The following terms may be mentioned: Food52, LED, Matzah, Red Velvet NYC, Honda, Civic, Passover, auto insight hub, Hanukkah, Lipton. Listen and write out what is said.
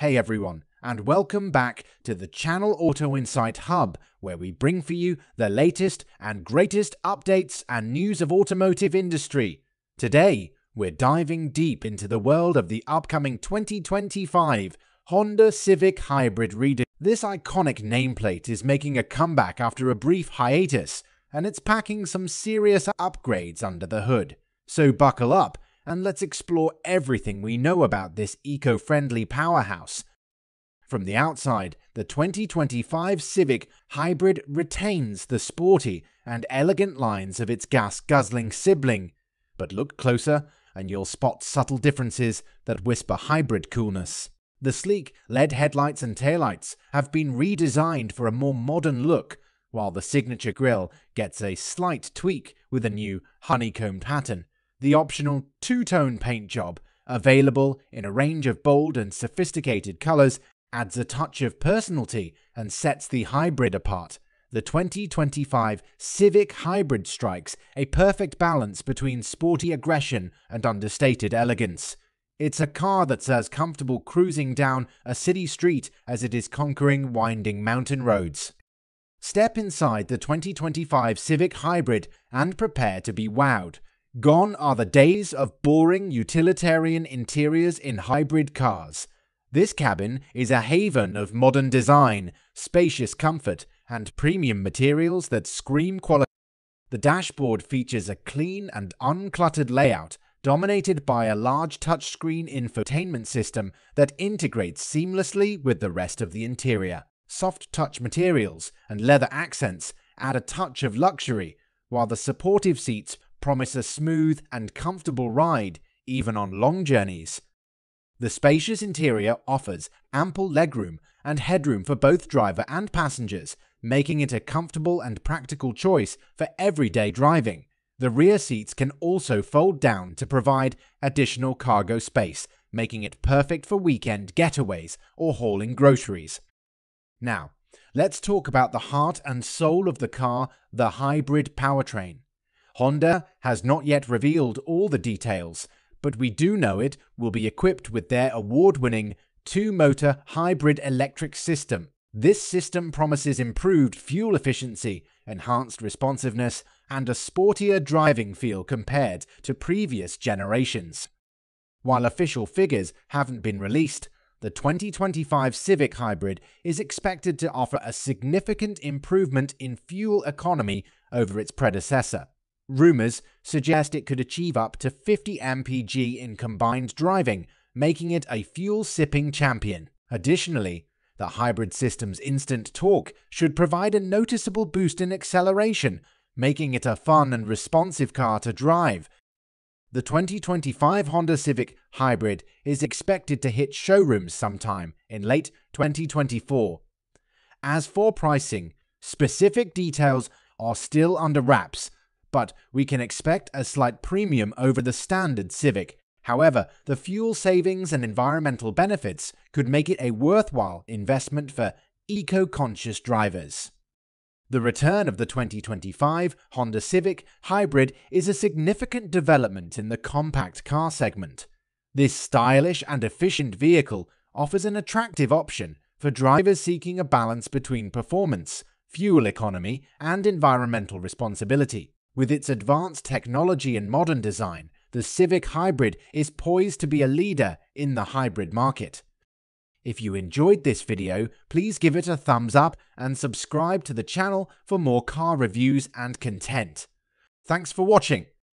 Hey everyone, and welcome back to the channel Auto Insight Hub, where we bring for you the latest and greatest updates and news of automotive industry. Today, we're diving deep into the world of the upcoming 2025 Honda Civic Hybrid Redesign. This iconic nameplate is making a comeback after a brief hiatus, and it's packing some serious upgrades under the hood. So buckle up, and let's explore everything we know about this eco-friendly powerhouse. From the outside, the 2025 Civic Hybrid retains the sporty and elegant lines of its gas-guzzling sibling, but look closer and you'll spot subtle differences that whisper hybrid coolness. The sleek LED headlights and taillights have been redesigned for a more modern look, while the signature grille gets a slight tweak with a new honeycomb pattern. The optional two-tone paint job, available in a range of bold and sophisticated colors, adds a touch of personality and sets the hybrid apart. The 2025 Civic Hybrid strikes a perfect balance between sporty aggression and understated elegance. It's a car that's as comfortable cruising down a city street as it is conquering winding mountain roads. Step inside the 2025 Civic Hybrid and prepare to be wowed. Gone are the days of boring utilitarian interiors in hybrid cars. This cabin is a haven of modern design, spacious comfort, and premium materials that scream quality. The dashboard features a clean and uncluttered layout, dominated by a large touchscreen infotainment system that integrates seamlessly with the rest of the interior. Soft-touch materials and leather accents add a touch of luxury, while the supportive seats promise a smooth and comfortable ride, even on long journeys. The spacious interior offers ample legroom and headroom for both driver and passengers, making it a comfortable and practical choice for everyday driving. The rear seats can also fold down to provide additional cargo space, making it perfect for weekend getaways or hauling groceries. Now, let's talk about the heart and soul of the car, the hybrid powertrain. Honda has not yet revealed all the details, but we do know it will be equipped with their award-winning two-motor hybrid electric system. This system promises improved fuel efficiency, enhanced responsiveness, and a sportier driving feel compared to previous generations. While official figures haven't been released, the 2025 Civic Hybrid is expected to offer a significant improvement in fuel economy over its predecessor. Rumors suggest it could achieve up to 50 mpg in combined driving, making it a fuel-sipping champion. Additionally, the hybrid system's instant torque should provide a noticeable boost in acceleration, making it a fun and responsive car to drive. The 2025 Honda Civic Hybrid is expected to hit showrooms sometime in late 2024. As for pricing, specific details are still under wraps, but we can expect a slight premium over the standard Civic. However, the fuel savings and environmental benefits could make it a worthwhile investment for eco-conscious drivers. The return of the 2025 Honda Civic Hybrid is a significant development in the compact car segment. This stylish and efficient vehicle offers an attractive option for drivers seeking a balance between performance, fuel economy, and environmental responsibility. With its advanced technology and modern design, the Civic Hybrid is poised to be a leader in the hybrid market. If you enjoyed this video, please give it a thumbs up and subscribe to the channel for more car reviews and content. Thanks for watching.